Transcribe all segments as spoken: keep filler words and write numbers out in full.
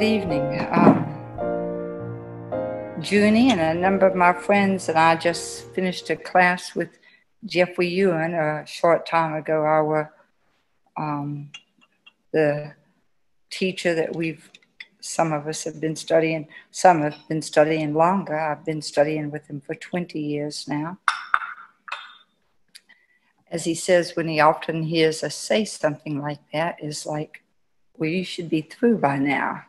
good evening. Um, Junie and a number of my friends and I just finished a class with Jeffrey Ewan a short time ago. Our um, the teacher that we've some of us have been studying, some have been studying longer. I've been studying with him for twenty years now. As he says, when he often hears us say something like that, is like, well, you should be through by now.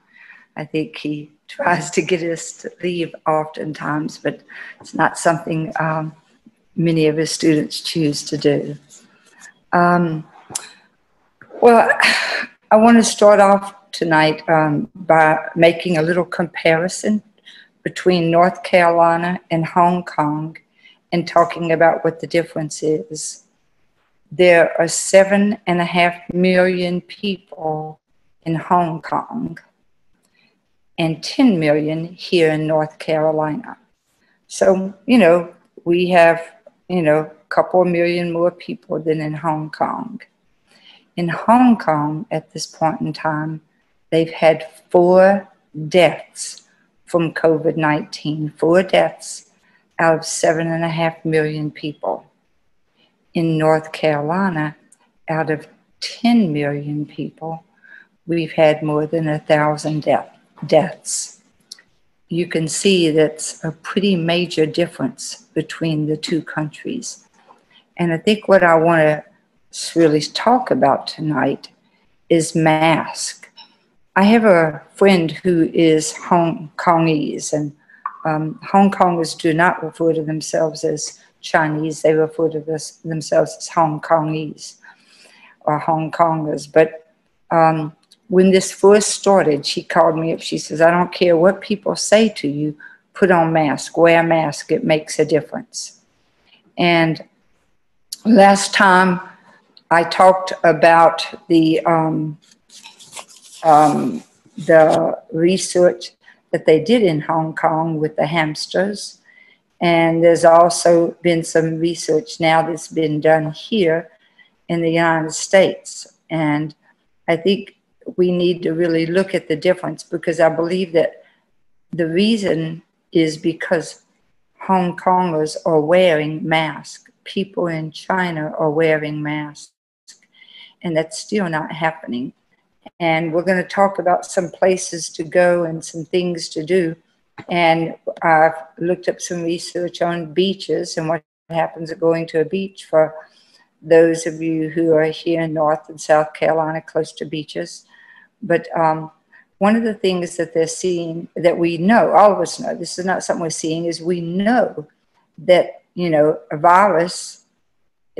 I think he tries to get us to leave oftentimes, but it's not something um, many of his students choose to do. Um, well, I want to start off tonight um, by making a little comparison between North Carolina and Hong Kong and talking about what the difference is. There are seven and a half million people in Hong Kong and ten million here in North Carolina. So, you know, we have, you know, a couple of million more people than in Hong Kong. In Hong Kong at this point in time, they've had four deaths from COVID nineteen, four deaths out of seven and a half million people. In North Carolina, out of ten million people, we've had more than a thousand death, deaths. You can see that's a pretty major difference between the two countries. And I think what I want to really talk about tonight is masks. I have a friend who is Hong Kongese, and um, Hong Kongers do not refer to themselves as Chinese. They refer to this, themselves as Hong Kongese or Hong Kongers. But um, when this first started, she called me up. She says, I don't care what people say to you, put on mask, wear a mask. It makes a difference. And last time I talked about the... Um, Um, the research that they did in Hong Kong with the hamsters. And there's also been some research now that's been done here in the United States. And I think we need to really look at the difference, because I believe that the reason is because Hong Kongers are wearing masks. People in China are wearing masks. And that's still not happening. And we're going to talk about some places to go and some things to do. And I've looked up some research on beaches and what happens at going to a beach for those of you who are here in North and South Carolina, close to beaches. But um, one of the things that they're seeing, that we know, all of us know, this is not something we're seeing, is we know that, you know, a virus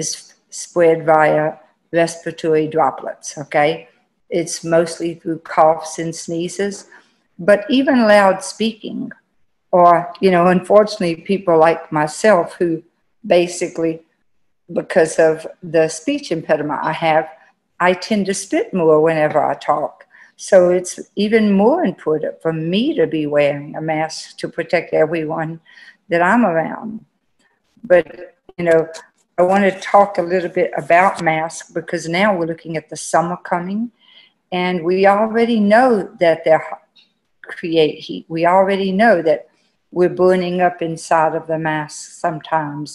is spread via respiratory droplets, okay? It's mostly through coughs and sneezes, but even loud speaking, or, you know, unfortunately, people like myself who basically, because of the speech impediment I have, I tend to spit more whenever I talk. So it's even more important for me to be wearing a mask to protect everyone that I'm around. But, you know, I want to talk a little bit about masks, because now we're looking at the summer coming. And we already know that they create heat. We already know that we're burning up inside of the mask sometimes.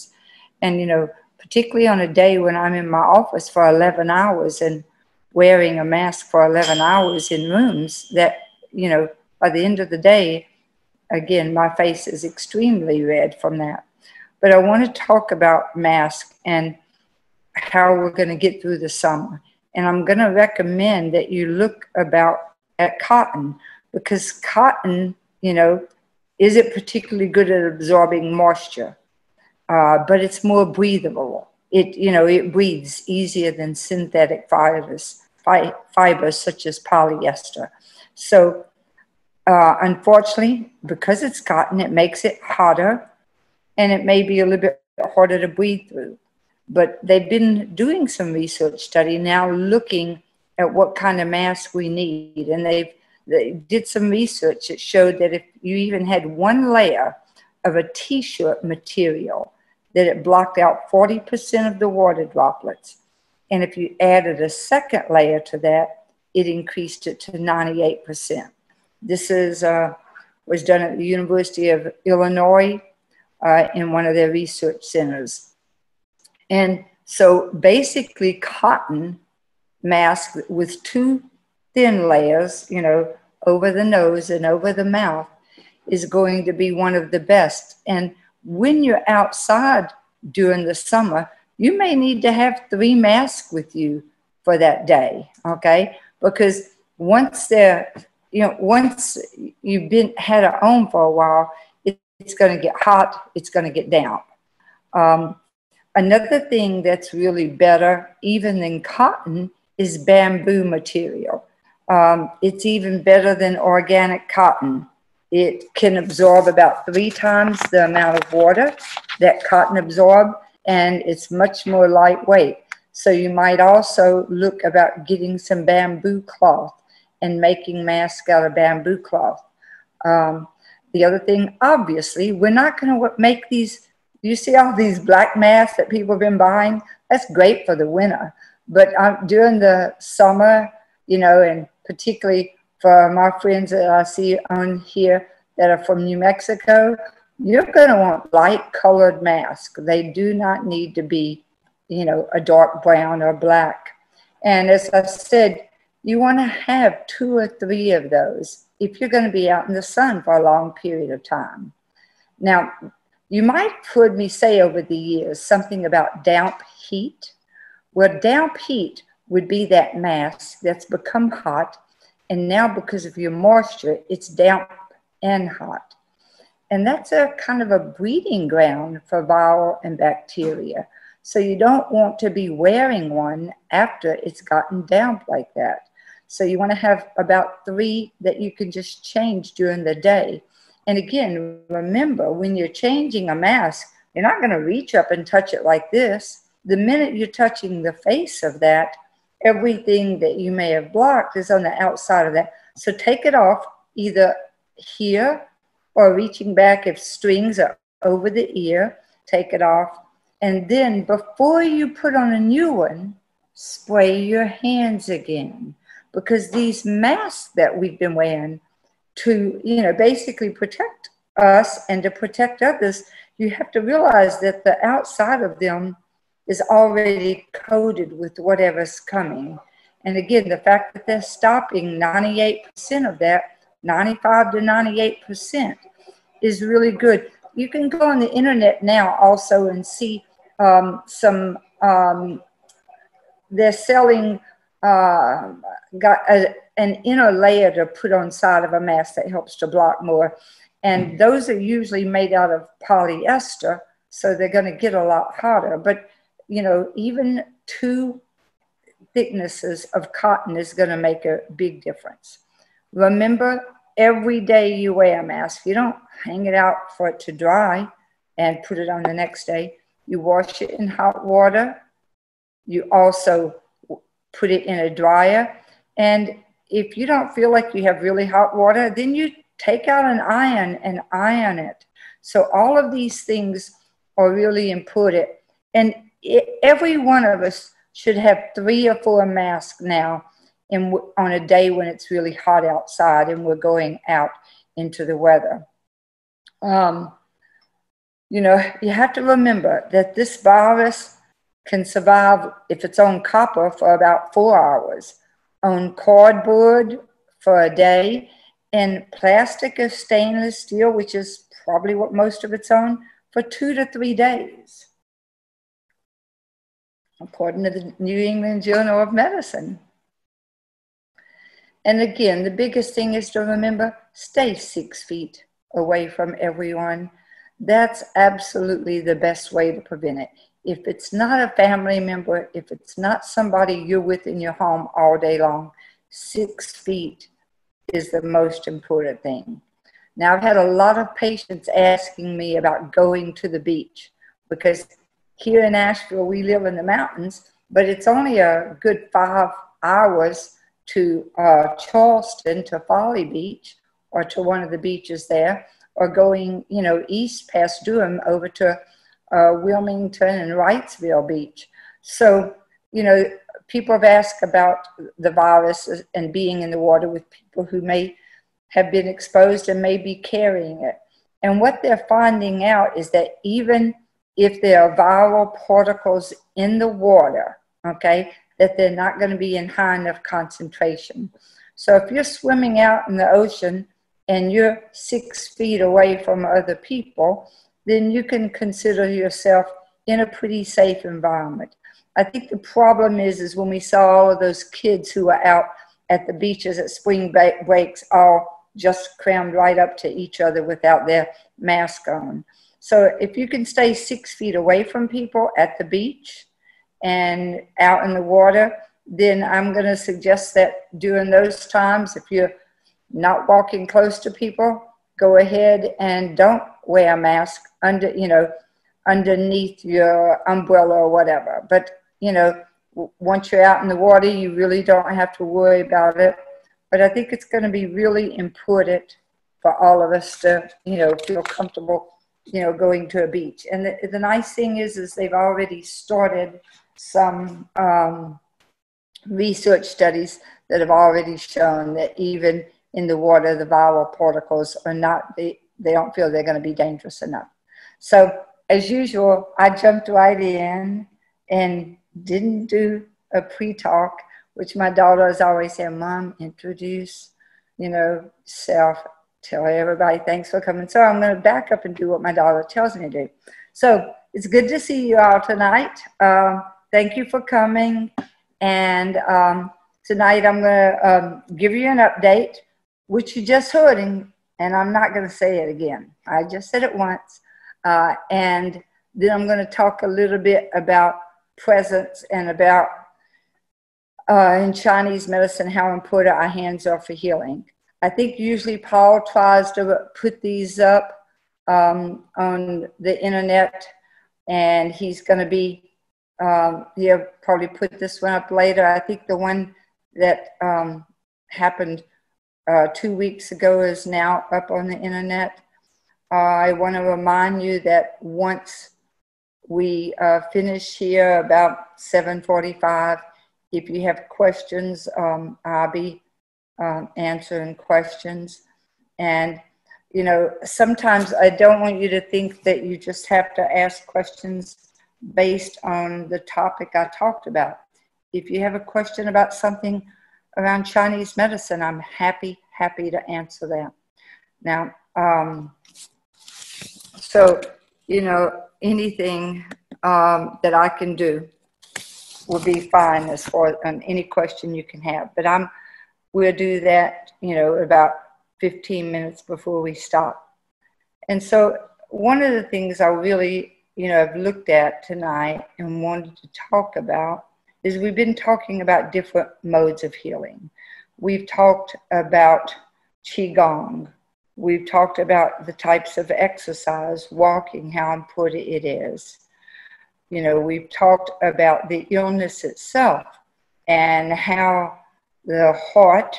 And, you know, particularly on a day when I'm in my office for eleven hours and wearing a mask for eleven hours in rooms, that, you know, by the end of the day, again, my face is extremely red from that. But I want to talk about masks and how we're going to get through the summer. And I'm going to recommend that you look about at cotton, because cotton, you know, isn't particularly good at absorbing moisture, uh, but it's more breathable. It, you know, it breathes easier than synthetic fibers, fi fibers such as polyester. So, uh, unfortunately, because it's cotton, it makes it hotter, and it may be a little bit harder to breathe through. But they've been doing some research study now looking at what kind of mask we need. And they've, they did some research that showed that if you even had one layer of a T-shirt material, that it blocked out forty percent of the water droplets. And if you added a second layer to that, it increased it to ninety-eight percent. This is uh, was done at the University of Illinois uh, in one of their research centers. And so basically cotton mask with two thin layers, you know, over the nose and over the mouth is going to be one of the best. And when you're outside during the summer, you may need to have three masks with you for that day, okay? Because once they're, you know, once you've been had it on for a while, it, it's going to get hot, it's going to get damp. Um, another thing that's really better, even than cotton, is bamboo material. Um, it's even better than organic cotton. It can absorb about three times the amount of water that cotton absorbs, and it's much more lightweight. So you might also look about getting some bamboo cloth and making masks out of bamboo cloth. Um, the other thing, obviously, we're not going to make these, you see all these black masks that people have been buying? That's great for the winter. But um, during the summer, you know, and particularly for my friends that I see on here that are from New Mexico, you're going to want light colored masks. They do not need to be, you know, a dark brown or black. And as I said, you want to have two or three of those if you're going to be out in the sun for a long period of time. Now, you might have heard me say over the years something about damp heat. Well, damp heat would be that mask that's become hot, and now because of your moisture, it's damp and hot. And that's a kind of a breeding ground for viral and bacteria. So you don't want to be wearing one after it's gotten damp like that. So you want to have about three that you can just change during the day. And again, remember, when you're changing a mask, you're not going to reach up and touch it like this. The minute you're touching the face of that, everything that you may have blocked is on the outside of that. So take it off either here or reaching back if strings are over the ear, take it off. And then before you put on a new one, spray your hands again. Because these masks that we've been wearing to, you know, basically protect us and to protect others, you have to realize that the outside of them is already coated with whatever's coming. And again, the fact that they're stopping ninety-eight percent of that, ninety-five to ninety-eight percent, is really good. You can go on the internet now also and see um, some, um, they're selling uh, got a, an inner layer to put on side of a mask that helps to block more. And those are usually made out of polyester, so they're gonna get a lot hotter. But you know, even two thicknesses of cotton is going to make a big difference. Remember, every day you wear a mask. You don't hang it out for it to dry and put it on the next day. You wash it in hot water. You also put it in a dryer. And if you don't feel like you have really hot water, then you take out an iron and iron it. So all of these things are really important. And every one of us should have three or four masks now in, on a day when it's really hot outside and we're going out into the weather. Um, you know, you have to remember that this virus can survive, if it's on copper, for about four hours, on cardboard for a day, and plastic or stainless steel, which is probably what most of it's on, for two to three days. According to the New England Journal of Medicine. And again, the biggest thing is to remember, stay six feet away from everyone. That's absolutely the best way to prevent it. If it's not a family member, if it's not somebody you're with in your home all day long, six feet is the most important thing. Now, I've had a lot of patients asking me about going to the beach, because here in Asheville, we live in the mountains, but it's only a good five hours to uh, Charleston, to Folly Beach, or to one of the beaches there, or going, you know, east past Durham over to uh, Wilmington and Wrightsville Beach. So, you know, people have asked about the virus and being in the water with people who may have been exposed and may be carrying it. And what they're finding out is that even if there are viral particles in the water, okay, that they're not going to be in high enough concentration. So if you're swimming out in the ocean and you're six feet away from other people, then you can consider yourself in a pretty safe environment. I think the problem is, is when we saw all of those kids who were out at the beaches at spring breaks all just crammed right up to each other without their mask on. So if you can stay six feet away from people at the beach and out in the water, then I'm going to suggest that during those times, if you're not walking close to people, go ahead and don't wear a mask under, you know, underneath your umbrella or whatever. But, you know, once you're out in the water, you really don't have to worry about it. But I think it's going to be really important for all of us to, you know, feel comfortable, you know, going to a beach. And the, the nice thing is, is they've already started some um, research studies that have already shown that even in the water, the viral particles are not, they, they don't feel they're going to be dangerous enough. So as usual, I jumped right in and didn't do a pre-talk, which my daughters always say, Mom, introduce, you know, self, tell everybody thanks for coming. So I'm going to back up and do what my daughter tells me to do. So it's good to see you all tonight. Uh, thank you for coming. And um, tonight I'm going to um, give you an update, which you just heard, and, and I'm not going to say it again. I just said it once. Uh, and then I'm going to talk a little bit about presence and about Uh, in Chinese medicine, how important our hands are for healing. I think usually Paul tries to put these up um, on the internet, and he's going to be, um, he'll probably put this one up later. I think the one that um, happened uh, two weeks ago is now up on the internet. Uh, I want to remind you that once we uh, finish here about seven forty-five, if you have questions, um, I'll be um, answering questions. And, you know, sometimes I don't want you to think that you just have to ask questions based on the topic I talked about. If you have a question about something around Chinese medicine, I'm happy, happy to answer that. Now, um, so, you know, anything um, that I can do will be fine as far on any question you can have. But I'm, we'll do that, you know, about fifteen minutes before we stop. And so one of the things I really, you know, I've looked at tonight and wanted to talk about is we've been talking about different modes of healing. We've talked about qigong. We've talked about the types of exercise, walking, how important it is. You know, we've talked about the illness itself and how the heart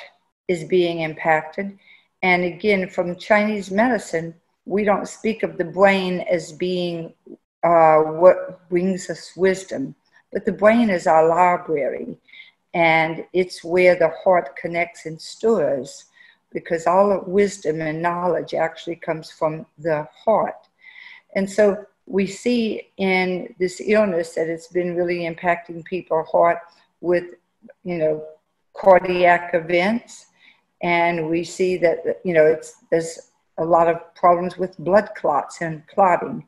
is being impacted. And again, from Chinese medicine, we don't speak of the brain as being uh, what brings us wisdom, but the brain is our library, and it's where the heart connects and stores, because all of wisdom and knowledge actually comes from the heart. And so we see in this illness that it's been really impacting people's heart with, you know, cardiac events. And we see that, you know, it's, there's a lot of problems with blood clots and clotting.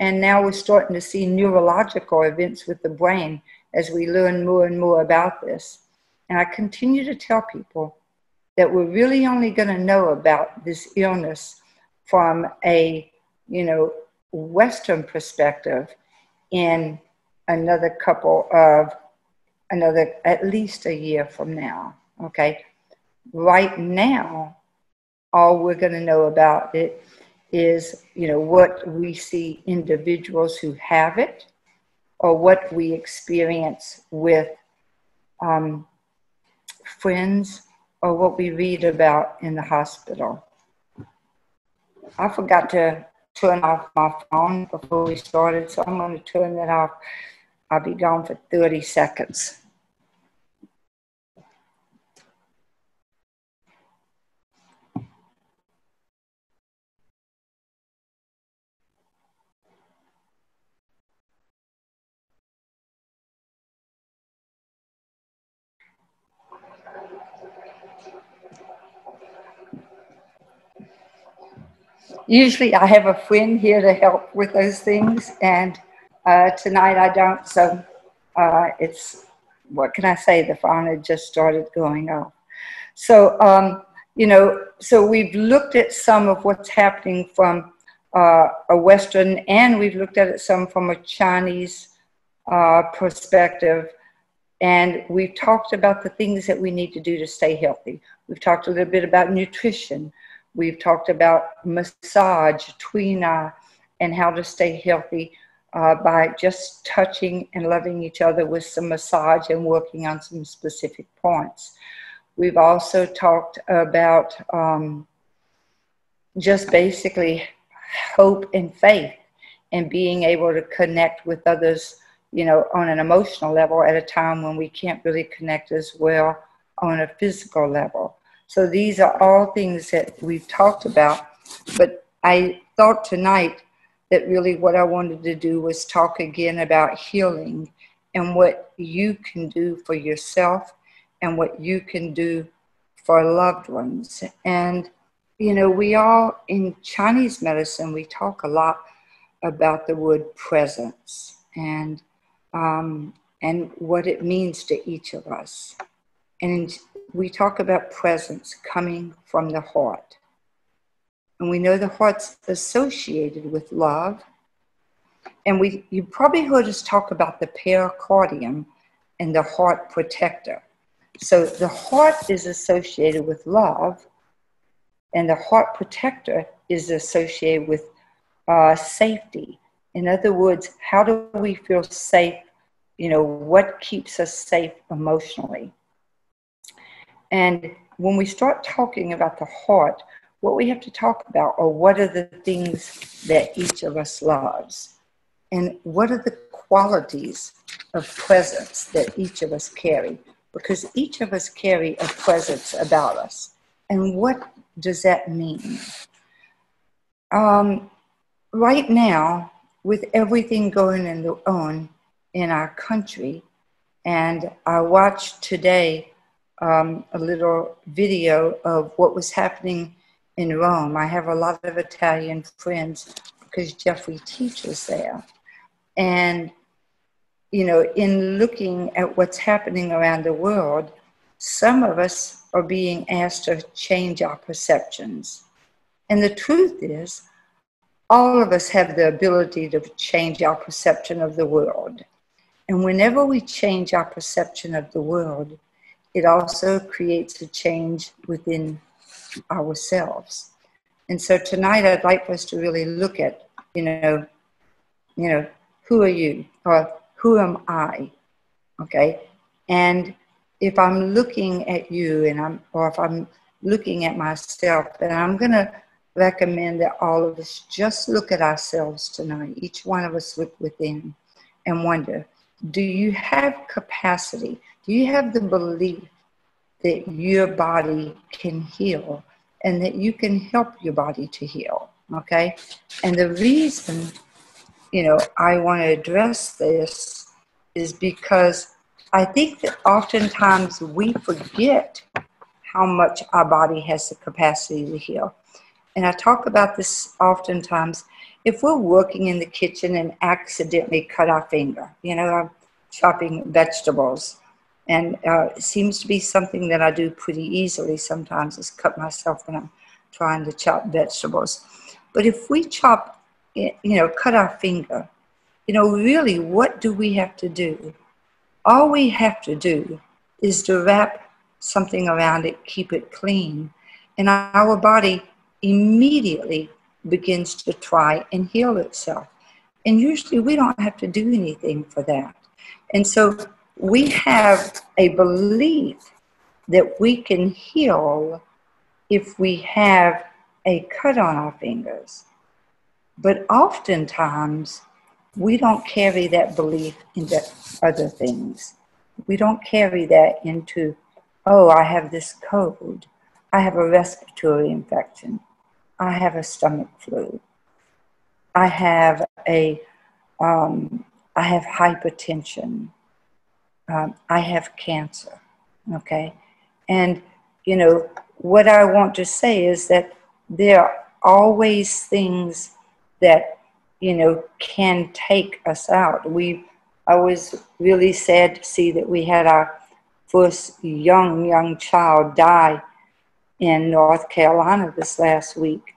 And now we're starting to see neurological events with the brain as we learn more and more about this. And I continue to tell people that we're really only going to know about this illness from a, you know, Western perspective in another couple of another at least a year from now. Okay, right now all we're going to know about it is, you know, what we see individuals who have it, or what we experience with um, friends, or what we read about in the hospital. I forgot to turn off my phone before we started, so I'm going to turn that off. I'll be gone for thirty seconds. usually I have a friend here to help with those things, and uh, tonight I don't, so uh, it's, what can I say, the phone had just started going off. So, um, you know, so we've looked at some of what's happening from uh, a Western, and we've looked at it some from a Chinese uh, perspective, and we've talked about the things that we need to do to stay healthy. We've talked a little bit about nutrition. We've talked about massage, twina, and how to stay healthy uh, by just touching and loving each other with some massage and working on some specific points. We've also talked about um, just basically hope and faith and being able to connect with others, you know, on an emotional level at a time when we can't really connect as well on a physical level. So these are all things that we've talked about, but I thought tonight that really what I wanted to do was talk again about healing and what you can do for yourself and what you can do for loved ones. And, you know, we all, in Chinese medicine, we talk a lot about the word presence and, um, and what it means to each of us. And we talk about presence coming from the heart. And we know the heart's associated with love. And we, you probably heard us talk about the pericardium and the heart protector. So the heart is associated with love, and the heart protector is associated with uh, safety. In other words, how do we feel safe? You know, what keeps us safe emotionally? And when we start talking about the heart, what we have to talk about are what are the things that each of us loves, and what are the qualities of presence that each of us carry. Because each of us carry a presence about us. And what does that mean? Um, right now, with everything going in the, on in our country, and I watched today um, a little video of what was happening in Rome. I have a lot of Italian friends because Jeffrey teaches there. And you know, in looking at what's happening around the world, some of us are being asked to change our perceptions. And the truth is, all of us have the ability to change our perception of the world. And whenever we change our perception of the world, it also creates a change within ourselves. And so tonight, I'd like for us to really look at, you know, you know, who are you? Or, who am I? Okay. And if I'm looking at you and I'm, or if I'm looking at myself, then I'm going to recommend that all of us just look at ourselves tonight. Each one of us look within and wonder, do you have capacity? Do you have the belief that your body can heal and that you can help your body to heal? Okay. And the reason, you know, I want to address this is because I think that oftentimes we forget how much our body has the capacity to heal. And I talk about this oftentimes. If we're working in the kitchen and accidentally cut our finger, you know, I'm chopping vegetables, and uh, it seems to be something that I do pretty easily sometimes, is cut myself when I'm trying to chop vegetables. But if we chop, you know, cut our finger, you know, really, what do we have to do? All we have to do is to wrap something around it, keep it clean, and our body immediately begins to try and heal itself. And usually we don't have to do anything for that. And so we have a belief that we can heal if we have a cut on our fingers. But oftentimes, we don't carry that belief into other things. We don't carry that into, oh, I have this cold. I have a respiratory infection. I have a stomach flu. I have a, um, I have hypertension. Um, I have cancer, okay? And, you know, what I want to say is that there always things that, you know, can take us out. We, I was really sad to see that we had our first young, young child die in North Carolina this last week,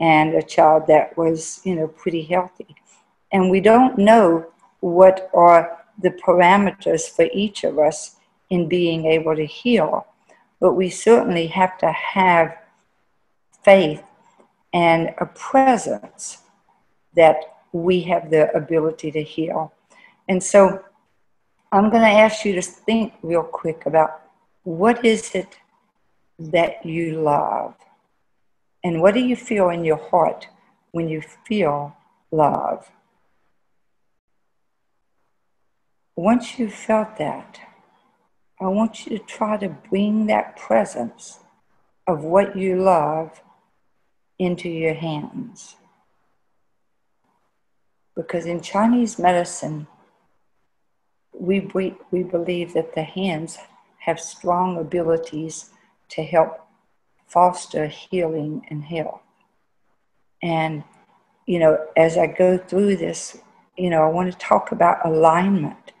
and a child that was, you know, pretty healthy. And we don't know what are the parameters for each of us in being able to heal, but we certainly have to have faith and a presence that we have the ability to heal. And so I'm going to ask you to think real quick about what is it that you love, and what do you feel in your heart when you feel love? Once you've felt that, I want you to try to bring that presence of what you love into your hands. Because in Chinese medicine, we, we, we believe that the hands have strong abilities to help foster healing and health. And, you know, as I go through this, you know, I want to talk about alignment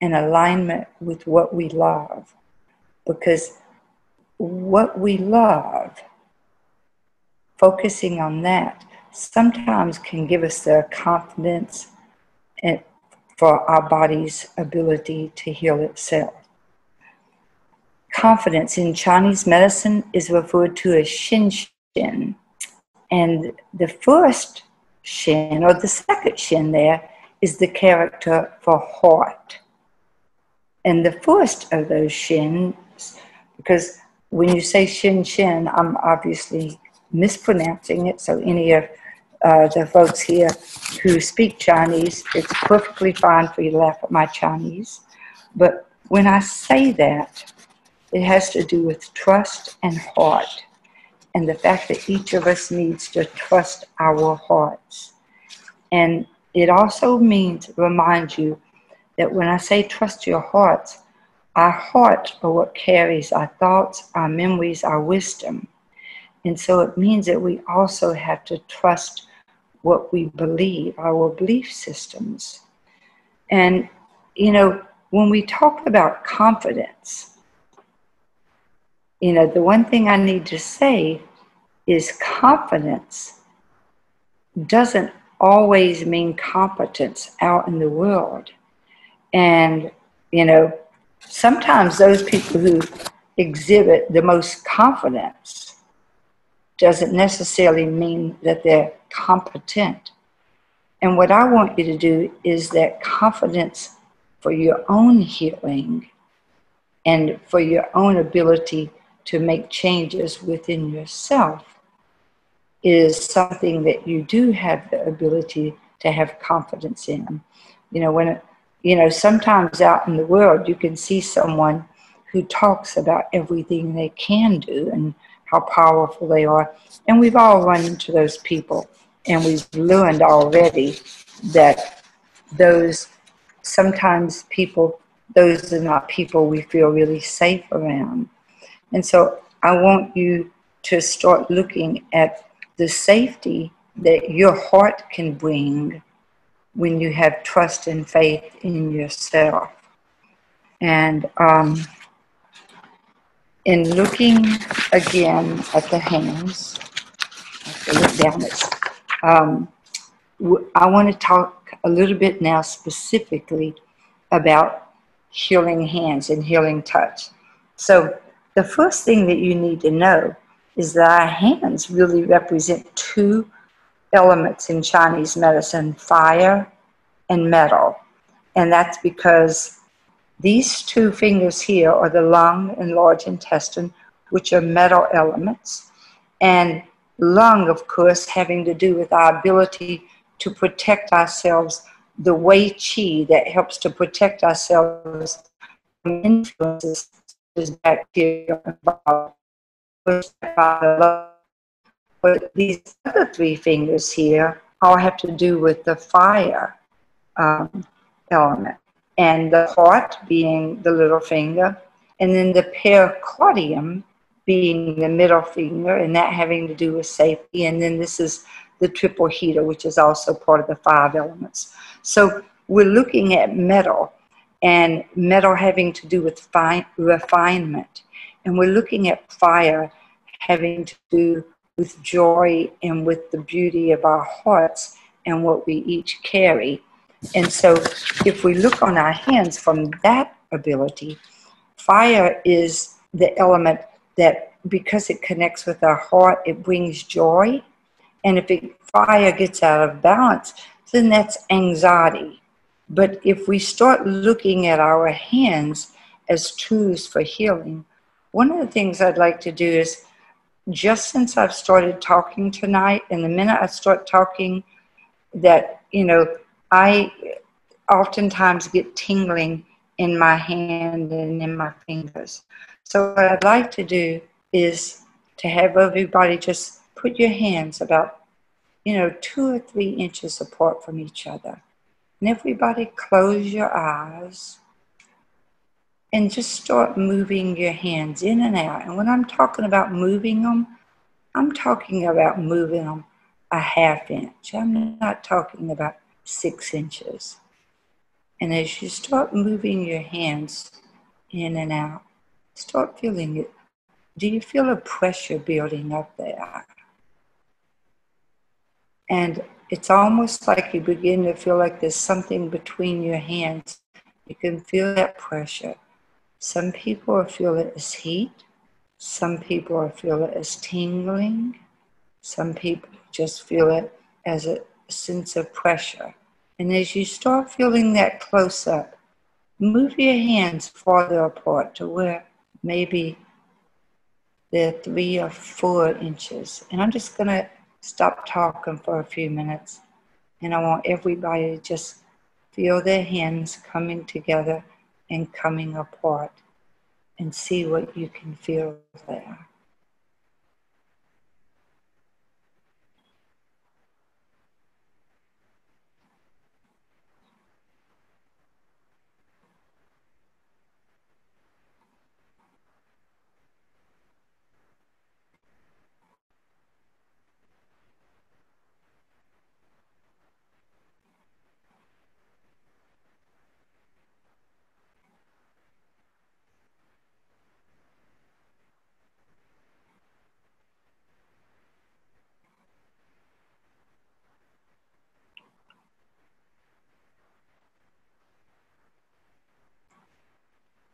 and alignment with what we love. Because what we love, focusing on that, sometimes can give us the confidence for our body's ability to heal itself. Confidence in Chinese medicine is referred to as shin shin. And the first shin, or the second shin there, is the character for heart. And the first of those shins, because when you say shin shin, I'm obviously mispronouncing it, so any of uh, the folks here who speak Chinese, it's perfectly fine for you to laugh at my Chinese. But when I say that, it has to do with trust and heart, and the fact that each of us needs to trust our hearts. And it also means, remind you, that when I say trust your hearts, our hearts are what carries our thoughts, our memories, our wisdom. And so it means that we also have to trust what we believe, our belief systems. And, you know, when we talk about confidence, you know, the one thing I need to say is confidence doesn't always mean competence out in the world. And, you know, sometimes those people who exhibit the most confidence doesn't necessarily mean that they're competent. And what I want you to do is that confidence for your own healing and for your own ability to make changes within yourself is something that you do have the ability to have confidence in. You know, when, you know, sometimes out in the world, you can see someone who talks about everything they can do and how powerful they are. And we've all run into those people, and we've learned already that those, sometimes people, those are not people we feel really safe around. And so I want you to start looking at the safety that your heart can bring when you have trust and faith in yourself. And um, in looking again at the hands, I have to look down this. Um, I want to talk a little bit now specifically about healing hands and healing touch. So the first thing that you need to know is that our hands really represent two elements in Chinese medicine, fire and metal. And that's because these two fingers here are the lung and large intestine, which are metal elements. And lung, of course, having to do with our ability to protect ourselves, the Wei Qi that helps to protect ourselves from influences such as bacteria and viruses. But these other three fingers here all have to do with the fire um, element. And the heart being the little finger, and then the pericardium being the middle finger, and that having to do with safety. And then this is the triple heater, which is also part of the five elements. So we're looking at metal, and metal having to do with fine, refinement. And we're looking at fire having to do with joy and with the beauty of our hearts and what we each carry. And so if we look on our hands from that ability, fire is the element that, because it connects with our heart, it brings joy. And if it, fire gets out of balance, then that's anxiety. But if we start looking at our hands as tools for healing, one of the things I'd like to do is, just since I've started talking tonight, and the minute I start talking, that, you know, I oftentimes get tingling in my hand and in my fingers. So what I'd like to do is to have everybody just put your hands about, you know, two or three inches apart from each other. And everybody close your eyes and just start moving your hands in and out. And when I'm talking about moving them, I'm talking about moving them a half inch. I'm not talking about six inches. And as you start moving your hands in and out, start feeling it. Do you feel a pressure building up there? And it's almost like you begin to feel like there's something between your hands. You can feel that pressure. Some people feel it as heat. Some people feel it as tingling. Some people just feel it as a sense of pressure. And as you start feeling that close up, move your hands farther apart to where maybe they're three or four inches. And I'm just going to stop talking for a few minutes. And I want everybody to just feel their hands coming together and coming apart, and see what you can feel there.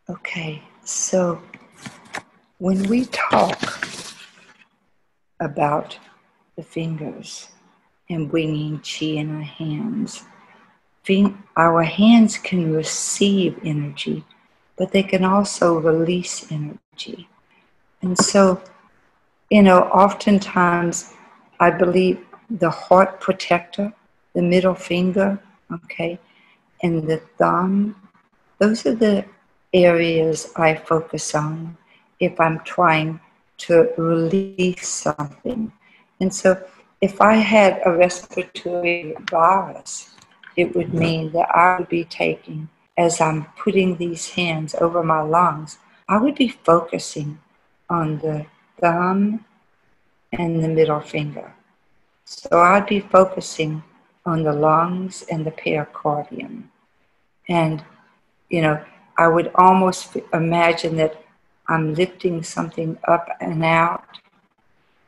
Okay, so when we talk about the fingers and bringing qi in our hands, our hands can receive energy, but they can also release energy. And so, you know, oftentimes I believe the heart protector, the middle finger, okay, and the thumb, those are the areas I focus on if I'm trying to release something. And so if I had a respiratory virus, it would mean that I would be taking, as I'm putting these hands over my lungs, I would be focusing on the thumb and the middle finger. So I'd be focusing on the lungs and the pericardium. And, you know, I would almost imagine that I'm lifting something up and out.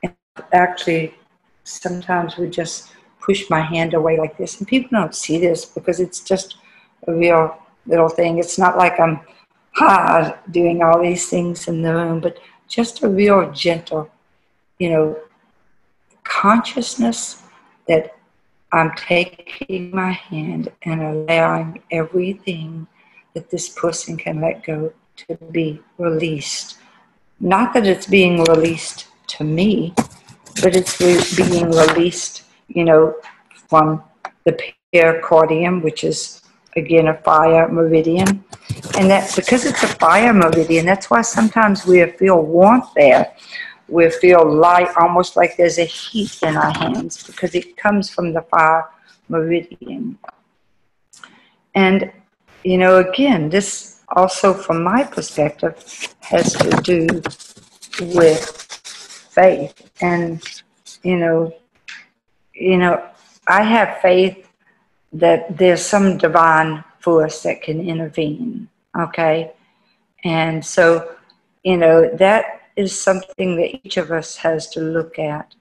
And actually, sometimes would just push my hand away like this. And people don't see this because it's just a real little thing. It's not like I'm ha, doing all these things in the room, but just a real gentle, you know, consciousness that I'm taking my hand and allowing everything that this person can let go to be released. Not that it's being released to me, but it's being released, you know, from the pericardium, which is, again, a fire meridian. And that, because it's a fire meridian, that's why sometimes we feel warmth there. We feel light, almost like there's a heat in our hands, because it comes from the fire meridian. And you know, again, this also, from my perspective, has to do with faith. And, you know, you know, I have faith that there's some divine force that can intervene, okay? And so, you know, that is something that each of us has to look at.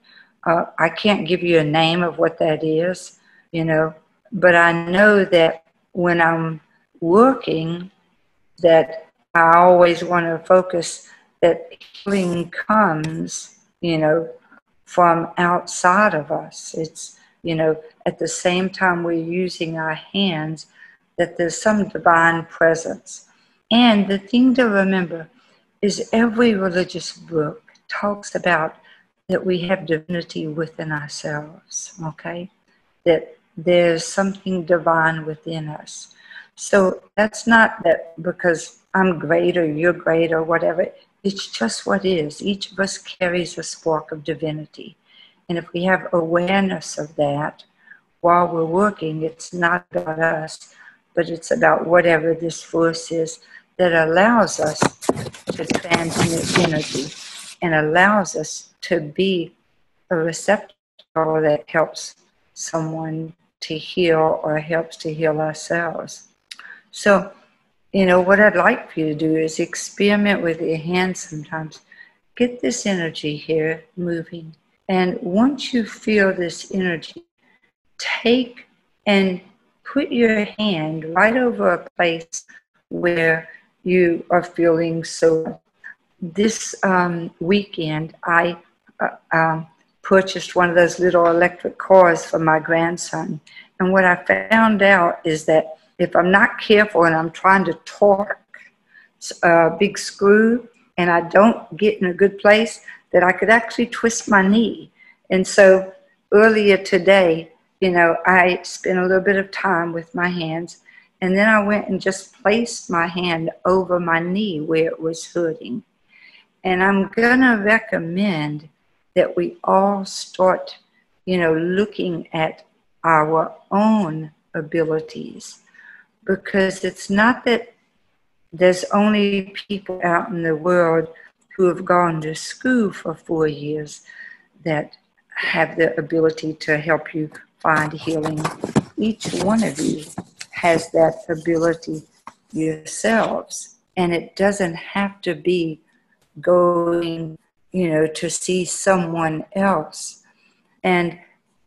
Uh, I can't give you a name of what that is, you know, but I know that when I'm working, that I always want to focus that healing comes, you know, from outside of us. It's, you know, at the same time we're using our hands, that there's some divine presence. And the thing to remember is every religious book talks about that we have divinity within ourselves, okay? That there's something divine within us. So that's not that because I'm great or you're great or whatever. It's just what is. Each of us carries a spark of divinity. And if we have awareness of that while we're working, it's not about us, but it's about whatever this force is that allows us to transmit energy and allows us to be a receptacle that helps someone to heal or helps to heal ourselves. So, you know, what I'd like for you to do is experiment with your hands sometimes. Get this energy here moving. And once you feel this energy, take and put your hand right over a place where you are feeling so. This um, weekend, I uh, um, purchased one of those little electric cars for my grandson. And what I found out is that if I'm not careful and I'm trying to torque a big screw and I don't get in a good place, that I could actually twist my knee. And so earlier today, you know, I spent a little bit of time with my hands, and then I went and just placed my hand over my knee where it was hurting. And I'm going to recommend that we all start, you know, looking at our own abilities, because it's not that there's only people out in the world who have gone to school for four years that have the ability to help you find healing. Each one of you has that ability yourselves. And it doesn't have to be going, you know, to see someone else. And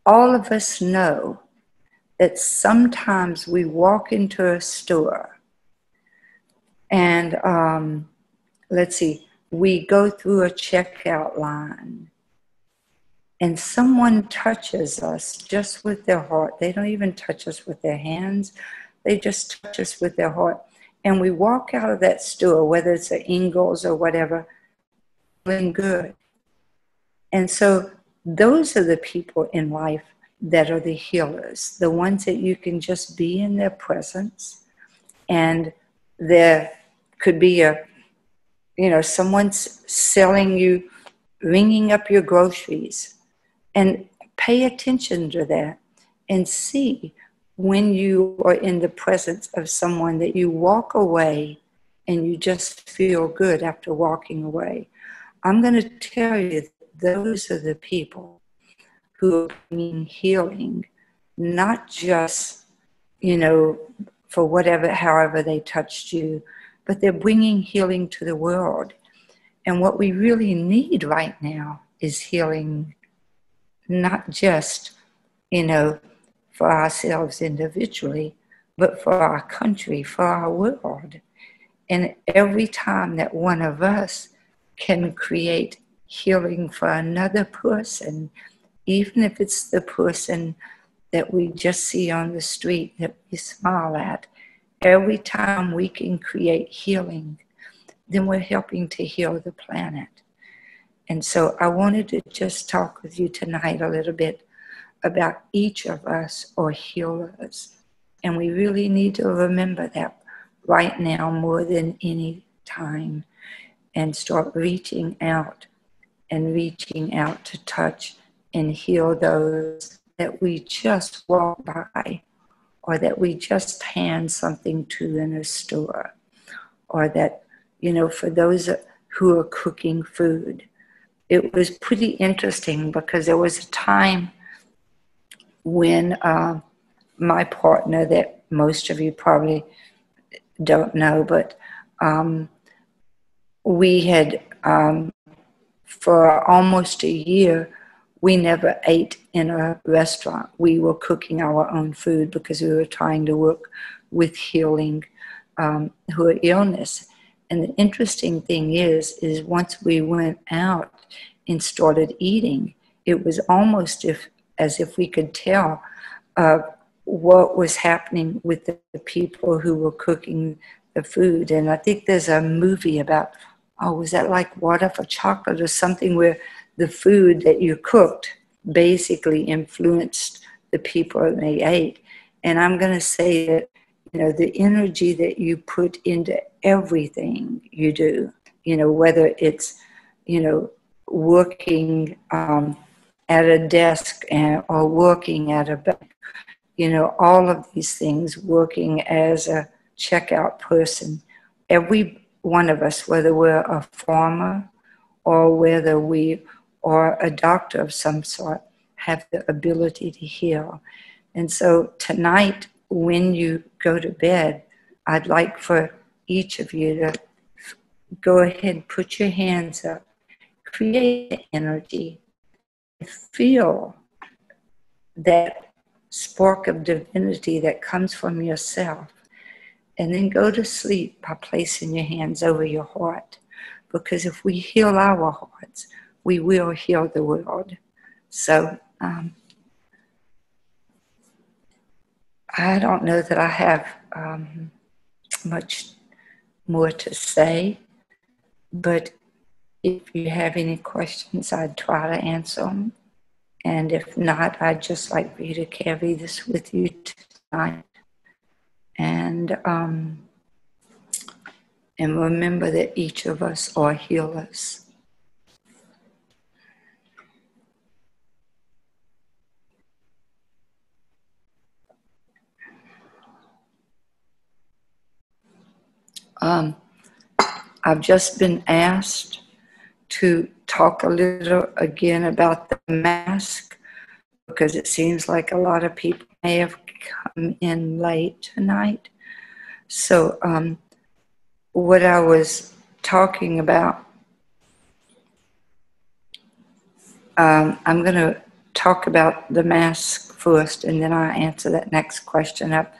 all of us know that sometimes we walk into a store and, um, let's see, we go through a checkout line. And someone touches us just with their heart. They don't even touch us with their hands. They just touch us with their heart. And we walk out of that store, whether it's an Ingalls or whatever, feeling good. And so those are the people in life that are the healers, the ones that you can just be in their presence. And there could be a, you know, someone's selling you, ringing up your groceries. And pay attention to that and see when you are in the presence of someone that you walk away and you just feel good after walking away. I'm going to tell you that those are the people who are bringing healing, not just, you know, for whatever, however they touched you, but they're bringing healing to the world. And what we really need right now is healing, not just, you know, for ourselves individually, but for our country, for our world. And every time that one of us can create healing for another person, even if it's the person that we just see on the street that we smile at, every time we can create healing, then we're helping to heal the planet. And so I wanted to just talk with you tonight a little bit about each of us are healers. And we really need to remember that right now more than any time, and start reaching out and reaching out to touch and heal those that we just walk by, or that we just hand something to in a store, or that, you know, for those who are cooking food. it was pretty interesting because there was a time when uh, my partner, that most of you probably don't know, but um, we had, um, for almost a year, we never ate in a restaurant. We were cooking our own food because we were trying to work with healing um, her illness. And the interesting thing is, is once we went out and started eating, it was almost if, as if we could tell uh, what was happening with the, the people who were cooking the food. And I think there's a movie about, oh, was that like Water for Chocolate or something, where the food that you cooked basically influenced the people and they ate. And I'm going to say that, you know, the energy that you put into everything you do, you know, whether it's, you know, working um, at a desk and, or working at a bank, you know, all of these things, working as a checkout person, every one of us, whether we're a farmer or whether we are a doctor of some sort, have the ability to heal. And so tonight, when you go to bed, I'd like for each of you to go ahead and put your hands up, create energy, feel that spark of divinity that comes from yourself, and then go to sleep by placing your hands over your heart. Because if we heal our hearts, we will heal the world. So um, I don't know that I have um, much more to say, but if you have any questions, I'd try to answer them. And if not, I'd just like for you to carry this with you tonight. And um, and remember that each of us are healers. Um, I've just been asked to talk a little again about the mask, because it seems like a lot of people may have come in late tonight. So um, what I was talking about, um, I'm going to talk about the mask first, and then I answer that next question up.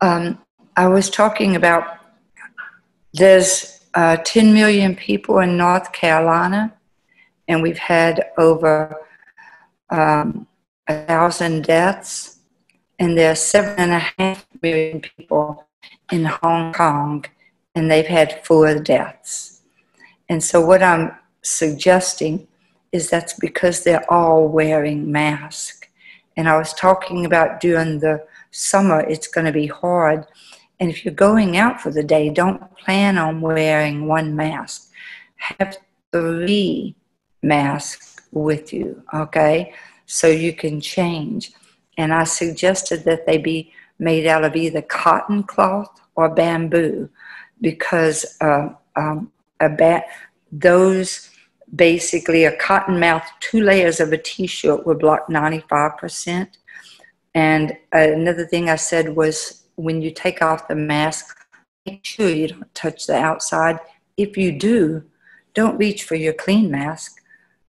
Um, I was talking about there's uh, ten million people in North Carolina, and we've had over um, a thousand deaths, and there's seven and a half million people in Hong Kong, and they've had four deaths. And so what I'm suggesting is that's because they're all wearing masks. And I was talking about during the summer, it's going to be hard. And if you're going out for the day, don't plan on wearing one mask. Have three masks with you, okay? So you can change. And I suggested that they be made out of either cotton cloth or bamboo, because uh, um, a ba those basically, a cottonmouth, two layers of a t-shirt would block ninety-five percent. And another thing I said was, when you take off the mask, make sure you don't touch the outside. If you do, don't reach for your clean mask.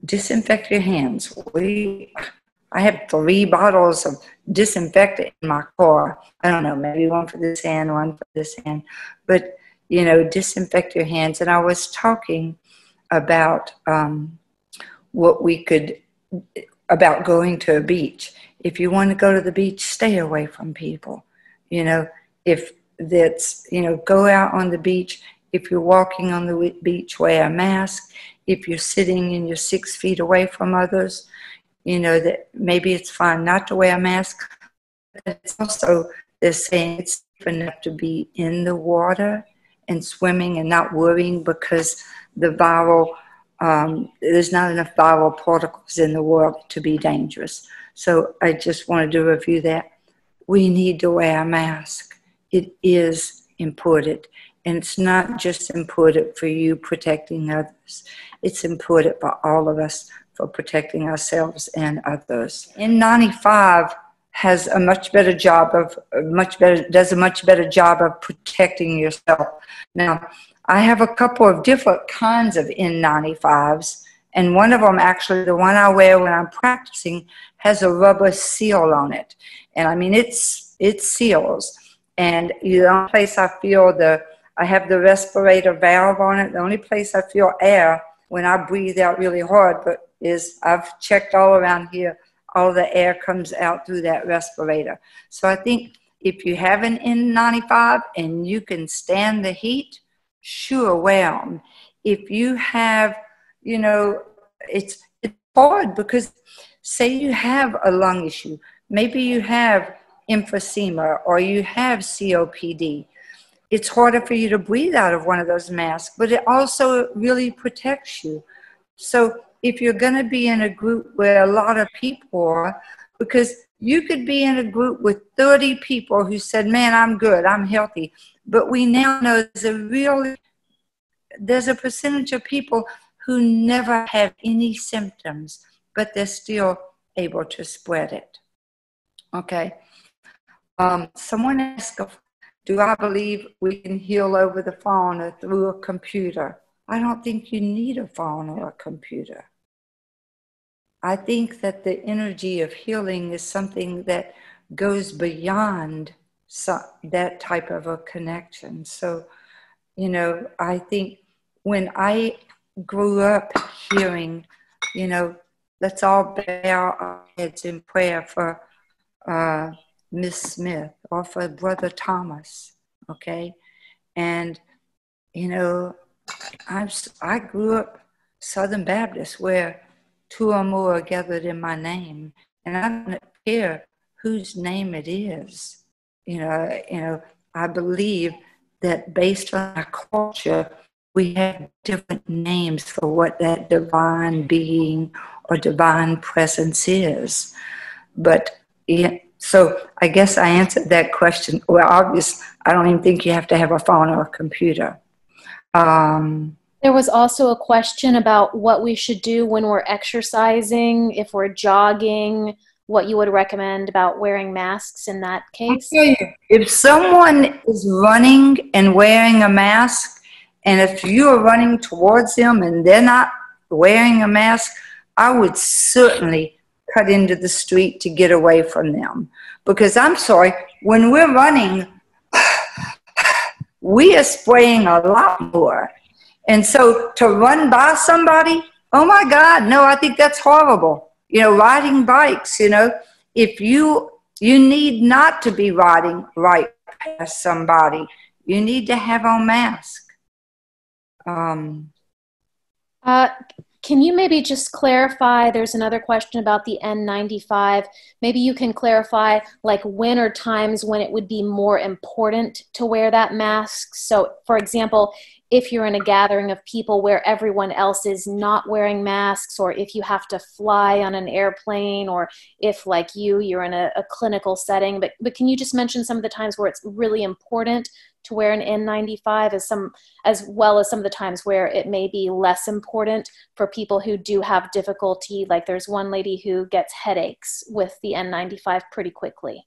Disinfect your hands. We, I have three bottles of disinfectant in my car. I don't know, maybe one for this hand, one for this hand. But, you know, disinfect your hands. And I was talking about um, what we could, about going to a beach. If you want to go to the beach, stay away from people. You know, if that's, you know, go out on the beach. If you're walking on the beach, wear a mask. If you're sitting and you're six feet away from others, you know, that maybe it's fine not to wear a mask. But it's also, they're saying it's safe enough to be in the water and swimming and not worrying, because the viral, um, there's not enough viral particles in the world to be dangerous. So I just wanted to review that. We need to wear a mask. It is important. And it's not just important for you protecting others. It's important for all of us for protecting ourselves and others. N ninety-five has a much better job of much better does a much better job of protecting yourself. Now, I have a couple of different kinds of N ninety-fives, and one of them, actually the one I wear when I'm practicing, has a rubber seal on it. And I mean, it's it seals. And the only place I feel the I have the respirator valve on it. The only place I feel air when I breathe out really hard, but is I've checked all around here. All the air comes out through that respirator. So I think if you have an N ninety-five and you can stand the heat, sure, wear them. If you have, you know, it's, it's hard because say you have a lung issue. Maybe you have emphysema or you have C O P D. It's harder for you to breathe out of one of those masks, but it also really protects you. So if you're going to be in a group where a lot of people are, because you could be in a group with thirty people who said, man, I'm good, I'm healthy. But we now know there's a real, there's a percentage of people who never have any symptoms, but they're still able to spread it. Okay. Um, someone asked, do I believe we can heal over the phone or through a computer? I don't think you need a phone or a computer. I think that the energy of healing is something that goes beyond some, that type of a connection. So, you know, I think when I grew up hearing, you know, let's all bow our heads in prayer for uh, Miss Smith or for Brother Thomas, okay? And, you know, I'm, I grew up Southern Baptist where two or more are gathered in my name, and I don't care whose name it is. You know, you know, I believe that based on our culture, we have different names for what that divine being or divine presence is. But yeah, so I guess I answered that question. Well, obviously, I don't even think you have to have a phone or a computer. Um, there was also a question about what we should do when we're exercising, if we're jogging, what you would recommend about wearing masks in that case. You, if someone is running and wearing a mask, and if you are running towards them and they're not wearing a mask, I would certainly cut into the street to get away from them. Because I'm sorry, when we're running, we are spraying a lot more. And so to run by somebody, oh my God, no, I think that's horrible. You know, riding bikes, you know, if you, you need not to be riding right past somebody. You need to have a mask. Um, uh, can you maybe just clarify, there's another question about the N ninety-five. Maybe you can clarify like when or times when it would be more important to wear that mask. So for example, if you're in a gathering of people where everyone else is not wearing masks, or if you have to fly on an airplane, or if like you, you're in a, a clinical setting, but, but can you just mention some of the times where it's really important to wear an N ninety-five, as some, as well as some of the times where it may be less important for people who do have difficulty? Like there's one lady who gets headaches with the N ninety-five pretty quickly.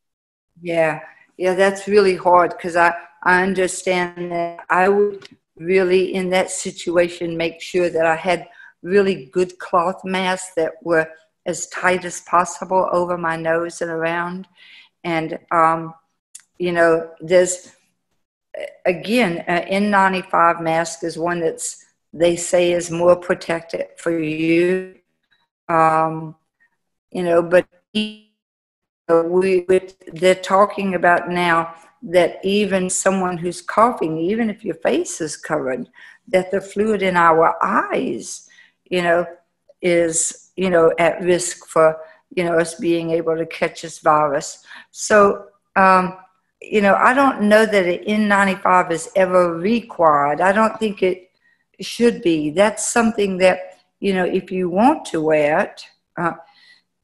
Yeah, yeah, that's really hard because I, I understand that. I would really in that situation make sure that I had really good cloth masks that were as tight as possible over my nose and around. And, um, you know, there's, again, an N ninety-five mask is one that's, they say, is more protected for you, um, you know, but we, they're talking about now that even someone who's coughing, even if your face is covered, that the fluid in our eyes, you know, is, you know, at risk for, you know, us being able to catch this virus. So, um, you know, I don't know that an N ninety-five is ever required. I don't think it should be. That's something that, you know, if you want to wear it, uh,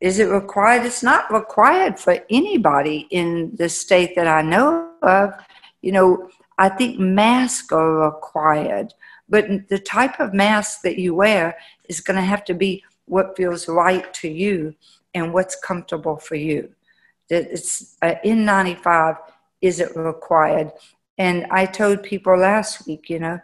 is it required? It's not required for anybody in the state that I know of. You know, I think masks are required, but the type of mask that you wear is going to have to be what feels right to you and what's comfortable for you. It's uh, N ninety-five isn't required. And I told people last week, you know,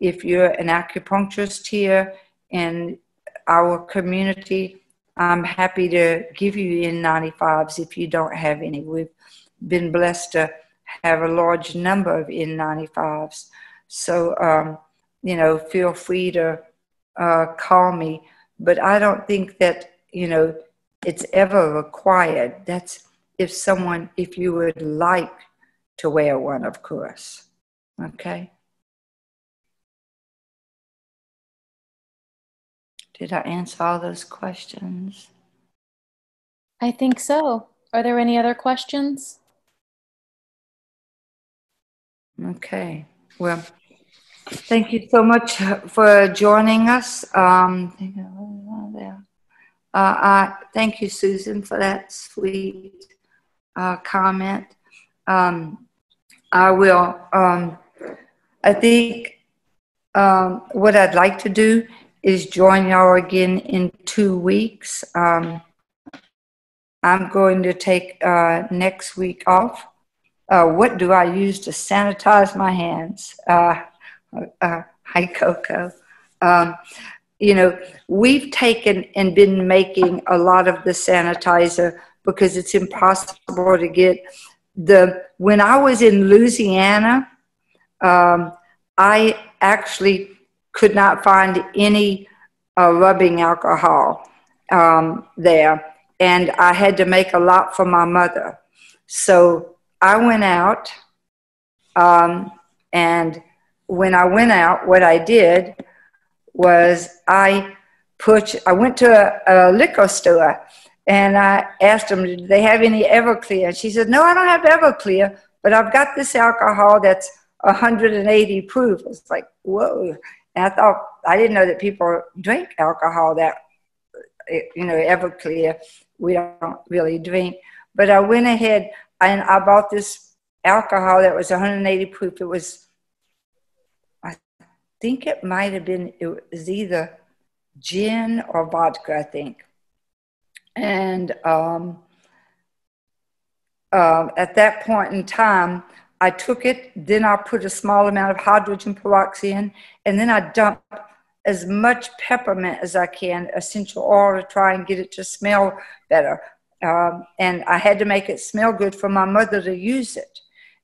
if you're an acupuncturist here in our community, I'm happy to give you N ninety-fives if you don't have any. We've been blessed to have a large number of N ninety-fives. So, um, you know, feel free to uh, call me. But I don't think that, you know, it's ever required. That's if someone, if you would like to wear one, of course. Okay. Did I answer all those questions? I think so. Are there any other questions? Okay. Well, thank you so much for joining us. Um, uh, I, thank you, Susan, for that sweet uh, comment. Um, I will, um, I think um, what I'd like to do is join y'all again in two weeks. Um, I'm going to take uh, next week off. Uh, what do I use to sanitize my hands? Uh, uh, hi, Coco. Um, you know, we've taken and been making a lot of the sanitizer because it's impossible to get. The, when I was in Louisiana, um, I actually could not find any uh, rubbing alcohol um, there. And I had to make a lot for my mother. So I went out, um, and when I went out, what I did was I, put, I went to a, a liquor store and I asked them, do they have any Everclear? And she said, no, I don't have Everclear, but I've got this alcohol that's one hundred eighty proof. It's like, whoa. And I thought, I didn't know that people drink alcohol that, you know, Everclear. We don't really drink. But I went ahead and I bought this alcohol that was one hundred eighty proof. It was, I think it might have been, it was either gin or vodka, I think. And um, uh, at that point in time, I took it, then I put a small amount of hydrogen peroxide in, and then I dump as much peppermint as I can, essential oil, to try and get it to smell better. Um, and I had to make it smell good for my mother to use it.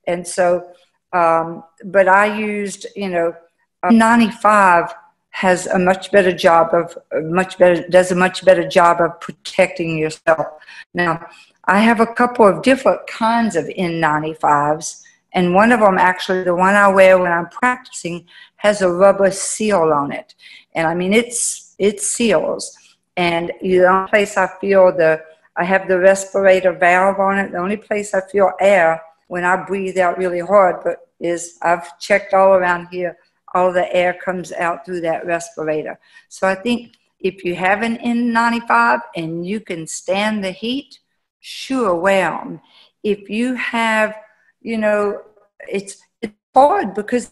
And so, um, but I used, you know, uh, ninety-five has a much better job of, much better, does a much better job of protecting yourself. Now, I have a couple of different kinds of N ninety-fives. And one of them, actually, the one I wear when I'm practicing, has a rubber seal on it. And I mean, it's it seals. And the only place I feel the, I have the respirator valve on it. The only place I feel air when I breathe out really hard, but is I've checked all around here, all the air comes out through that respirator. So I think if you have an N ninety-five and you can stand the heat, sure, wear them. If you have, you know, it's, it's hard because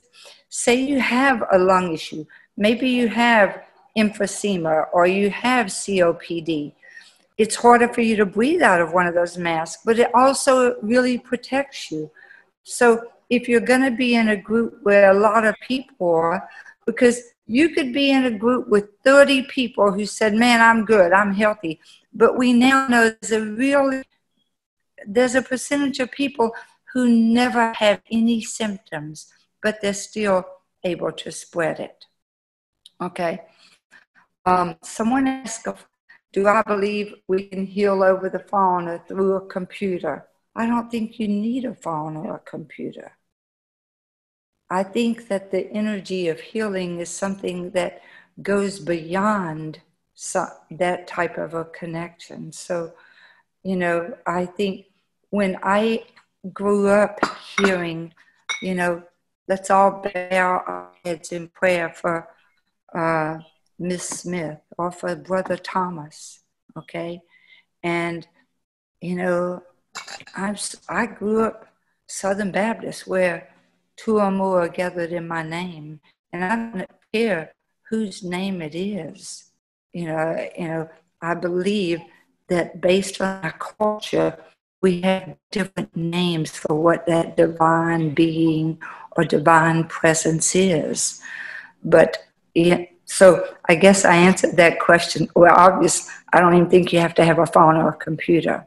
say you have a lung issue, maybe you have emphysema or you have C O P D. It's harder for you to breathe out of one of those masks, but it also really protects you. So if you're going to be in a group where a lot of people are, because you could be in a group with thirty people who said, man, I'm good, I'm healthy. But we now know there's a, real, there's a percentage of people who never have any symptoms, but they're still able to spread it. Okay. Um, someone asked, do I believe we can heal over the phone or through a computer? I don't think you need a phone or a computer. I think that the energy of healing is something that goes beyond so, that type of a connection. So, you know, I think when I grew up hearing, you know, let's all bow our heads in prayer for uh, Miss Smith or for Brother Thomas, okay? And, you know, I'm, I grew up Southern Baptist where two or more are gathered in my name, and I don't care whose name it is. You know, you know, I believe that based on our culture, we have different names for what that divine being or divine presence is. But yeah, so I guess I answered that question. Well, obviously, I don't even think you have to have a phone or a computer.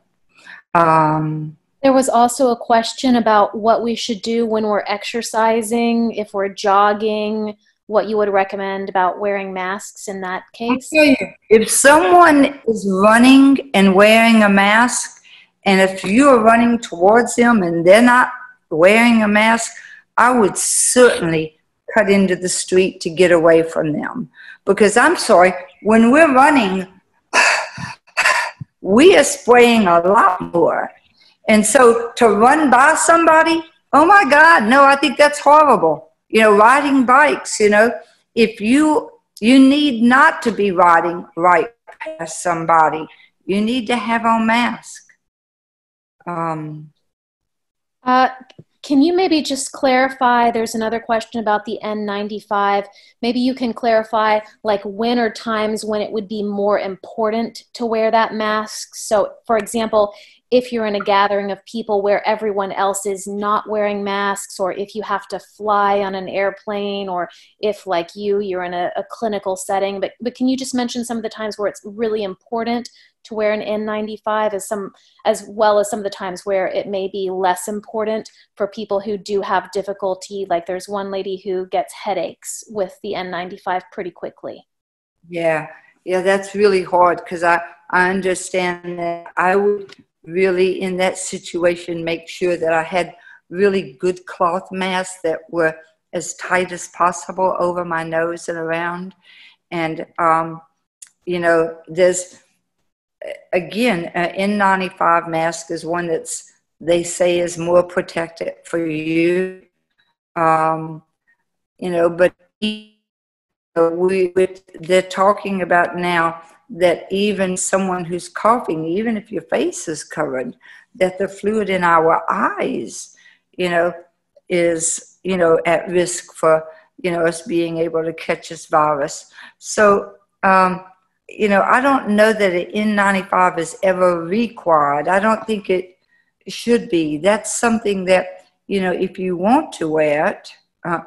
Um, there was also a question about what we should do when we're exercising, if we're jogging, what you would recommend about wearing masks in that case. If someone is running and wearing a mask, and if you are running towards them and they're not wearing a mask, I would certainly cut into the street to get away from them. Because I'm sorry, when we're running, we are spraying a lot more. And so to run by somebody, oh my God, no, I think that's horrible. You know, riding bikes, you know, if you, you need not to be riding right past somebody. You need to have on mask. Um, uh, can you maybe just clarify, there's another question about the N ninety-five. Maybe you can clarify like when or times when it would be more important to wear that mask. So for example, if you're in a gathering of people where everyone else is not wearing masks, or if you have to fly on an airplane, or if like you, you're in a, a clinical setting, but, but can you just mention some of the times where it's really important to wear an N ninety-five, as some, as well as some of the times where it may be less important for people who do have difficulty? Like there's one lady who gets headaches with the N ninety-five pretty quickly. Yeah, yeah, that's really hard, because I, I understand that. I would really in that situation make sure that I had really good cloth masks that were as tight as possible over my nose and around. And, um, you know, there's, again, an N ninety-five mask is one that's, they say, is more protected for you, um, you know, but we, they're talking about now that even someone who's coughing, even if your face is covered, that the fluid in our eyes, you know, is, you know, at risk for, you know, us being able to catch this virus. So, um, you know, I don't know that an N ninety-five is ever required. I don't think it should be. That's something that, you know, if you want to wear it, uh,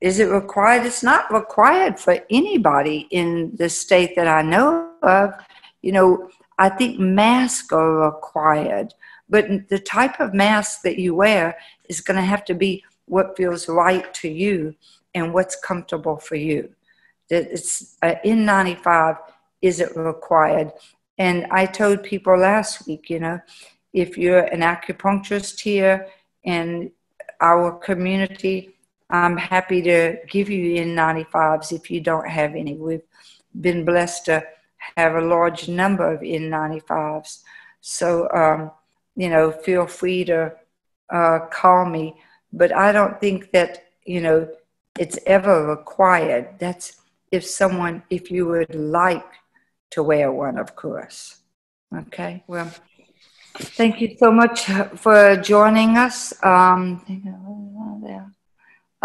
is it required? It's not required for anybody in the state that I know of. You know, I think masks are required, but the type of mask that you wear is going to have to be what feels right to you and what's comfortable for you. It's uh, N ninety-five isn't required. And I told people last week, you know, if you're an acupuncturist here in our community, I'm happy to give you N ninety-fives if you don't have any. We've been blessed to have a large number of N ninety-fives. So, um, you know, feel free to uh, call me. But I don't think that, you know, it's ever required. That's if someone, if you would like to wear one, of course. Okay, well, thank you so much for joining us. Um,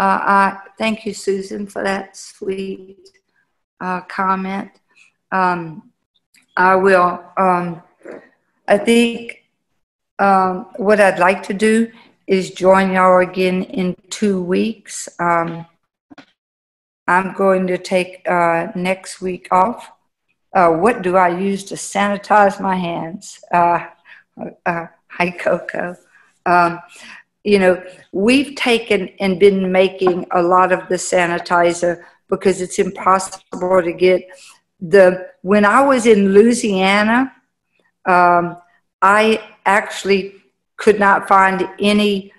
uh, I, thank you, Susan, for that sweet uh, comment. Um, I will, um, I think um, what I'd like to do is join y'all again in two weeks. Um, I'm going to take uh, next week off. Uh, what do I use to sanitize my hands? Uh, uh, hi, Coco. Um, you know, we've taken and been making a lot of the sanitizer because it's impossible to get the, when I was in Louisiana, um, I actually could not find any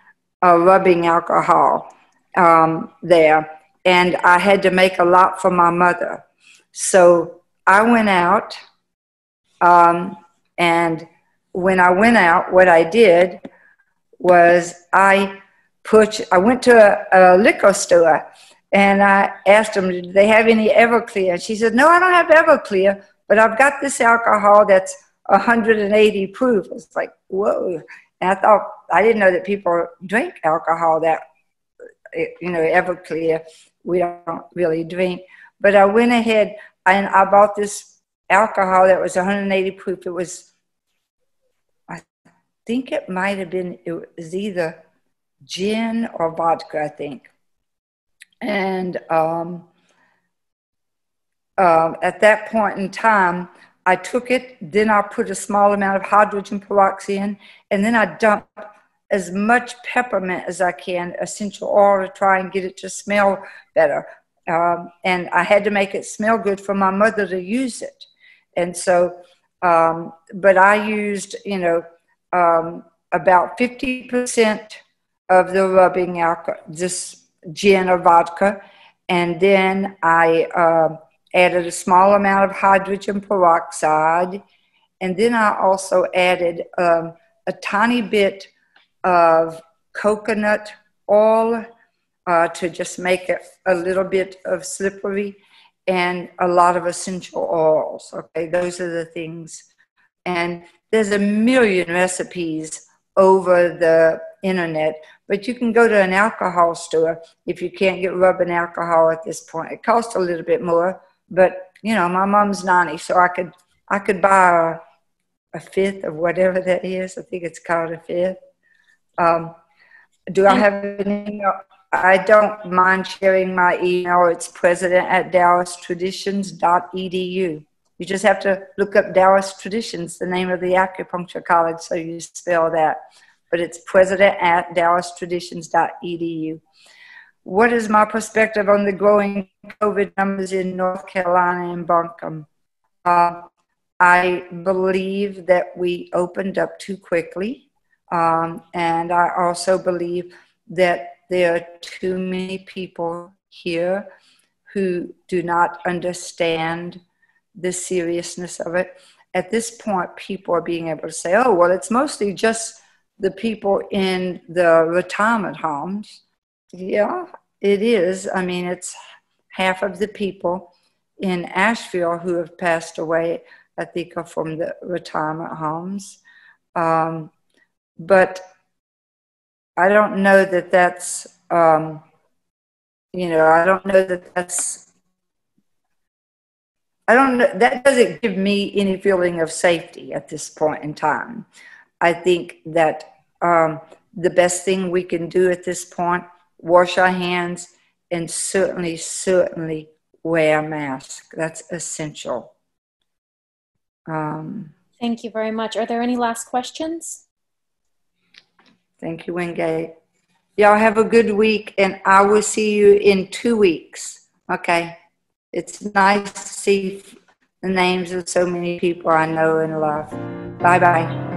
uh, rubbing alcohol um, there. And I had to make a lot for my mother. So I went out, um, and when I went out, what I did was I put, I went to a, a liquor store, and I asked them, do they have any Everclear? And she said, no, I don't have Everclear, but I've got this alcohol that's one hundred eighty proof. It's like, whoa. And I thought, I didn't know that people drink alcohol that you know, Everclear. We don't really drink. But I went ahead and I bought this alcohol that was one hundred eighty proof. It was, I think it might have been, it was either gin or vodka, I think. And um, uh, at that point in time, I took it, then I put a small amount of hydrogen peroxide in, and then I dumped as much peppermint as I can, essential oil, to try and get it to smell better. Um, and I had to make it smell good for my mother to use it. And so, um, but I used, you know, um, about fifty percent of the rubbing alcohol, this gin or vodka, and then I uh, added a small amount of hydrogen peroxide, and then I also added um, a tiny bit of coconut oil uh, to just make it a little bit of slippery, and a lot of essential oils. Okay, those are the things. And there's a million recipes over the internet, but you can go to an alcohol store if you can't get rubbing alcohol at this point. It costs a little bit more, but you know, my mom's ninety, so I could I could buy a, a fifth of whatever that is. I think it's called a fifth. Um, do I have an email? I don't mind sharing my email. It's president at daoist traditions dot e d u. You just have to look up Daoist Traditions, the name of the acupuncture college, so you spell that. But it's president at daoist traditions dot e d u. What is my perspective on the growing COVID numbers in North Carolina and Buncombe? Uh, I believe that we opened up too quickly. Um, and I also believe that there are too many people here who do not understand the seriousness of it. At this point, people are being able to say, oh, well, it's mostly just the people in the retirement homes. Yeah, it is. I mean, it's half of the people in Asheville who have passed away, I think, are from the retirement homes. Um, but I don't know that that's, um, you know, I don't know that that's, I don't know, that doesn't give me any feeling of safety at this point in time. I think that um, the best thing we can do at this point, wash our hands and certainly, certainly wear a mask. That's essential. Um, Thank you very much. Are there any last questions? Thank you, Wingate. Y'all have a good week, and I will see you in two weeks. Okay. It's nice to see the names of so many people I know and love. Bye-bye.